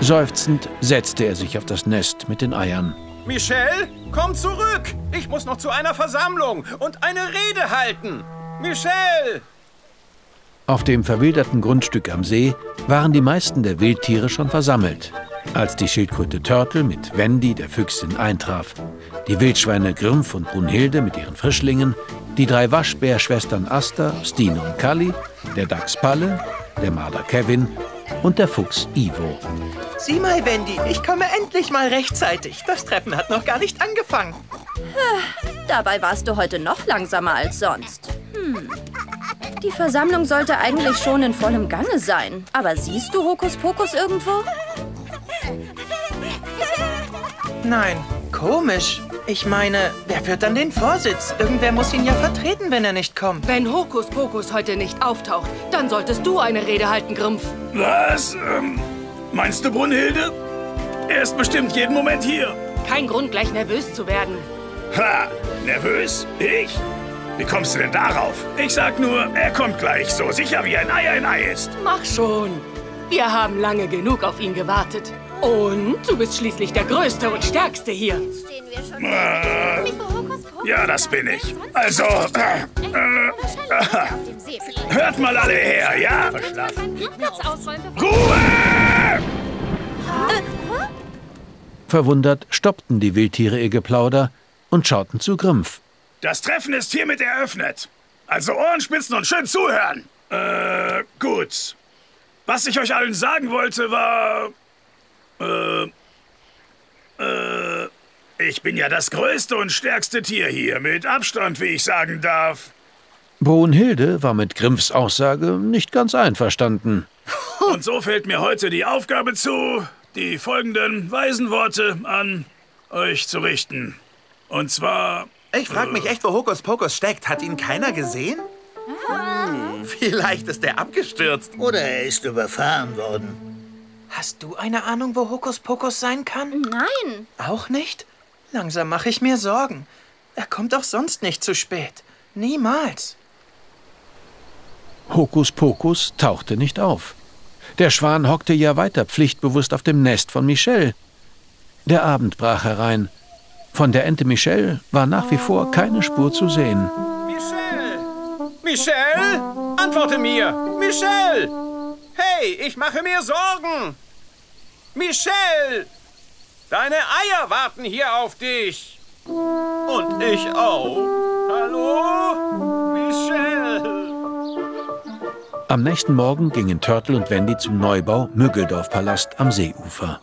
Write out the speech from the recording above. Seufzend setzte er sich auf das Nest mit den Eiern. Michel, komm zurück! Ich muss noch zu einer Versammlung und eine Rede halten! Michel! Auf dem verwilderten Grundstück am See waren die meisten der Wildtiere schon versammelt, als die Schildkröte Törtel mit Wendy, der Füchsin, eintraf, die Wildschweine Grimpf und Brunhilde mit ihren Frischlingen, die drei Waschbärschwestern Asta, Stine und Kalli, der Dachs Palle, der Marder Kevin und der Fuchs Ivo. Sieh mal, Wendy, ich komme endlich mal rechtzeitig. Das Treffen hat noch gar nicht angefangen. Dabei warst du heute noch langsamer als sonst. Die Versammlung sollte eigentlich schon in vollem Gange sein. Aber siehst du Hokuspokus irgendwo? Nein, komisch. Ich meine, wer führt dann den Vorsitz? Irgendwer muss ihn ja vertreten, wenn er nicht kommt. Wenn Hokuspokus heute nicht auftaucht, dann solltest du eine Rede halten, Grimpf. Was? Meinst du Brunhilde? Er ist bestimmt jeden Moment hier. Kein Grund, gleich nervös zu werden. Ha! Nervös? Ich? Wie kommst du denn darauf? Ich sag nur, er kommt gleich, so sicher wie ein Ei ein Ei ist. Mach schon. Wir haben lange genug auf ihn gewartet. Und du bist schließlich der Größte und Stärkste hier. Ja, das bin ich. Also, hört mal alle her, ja? Ruhe! Verwundert stoppten die Wildtiere ihr Geplauder und schauten zu Grimpf. Das Treffen ist hiermit eröffnet. Also Ohrenspitzen und schön zuhören. Gut. Was ich euch allen sagen wollte, war... ich bin ja das größte und stärkste Tier hier. Mit Abstand, wie ich sagen darf. Brunhilde war mit Grimpfs Aussage nicht ganz einverstanden. Und so fällt mir heute die Aufgabe zu, die folgenden weisen Worte an euch zu richten. Und zwar... Ich frag mich echt, wo Hokuspokus steckt. Hat ihn keiner gesehen? Vielleicht ist er abgestürzt. Oder er ist überfahren worden. Hast du eine Ahnung, wo Hokuspokus sein kann? Nein. Auch nicht? Langsam mache ich mir Sorgen. Er kommt auch sonst nicht zu spät. Niemals. Hokuspokus tauchte nicht auf. Der Schwan hockte ja weiter pflichtbewusst auf dem Nest von Michel. Der Abend brach herein. Von der Ente Michelle war nach wie vor keine Spur zu sehen. Michelle! Michelle! Antworte mir! Michelle! Hey, ich mache mir Sorgen! Michelle! Deine Eier warten hier auf dich! Und ich auch! Hallo? Michelle! Am nächsten Morgen gingen Törtel und Wendy zum Neubau Mügeldorf-Palast am Seeufer.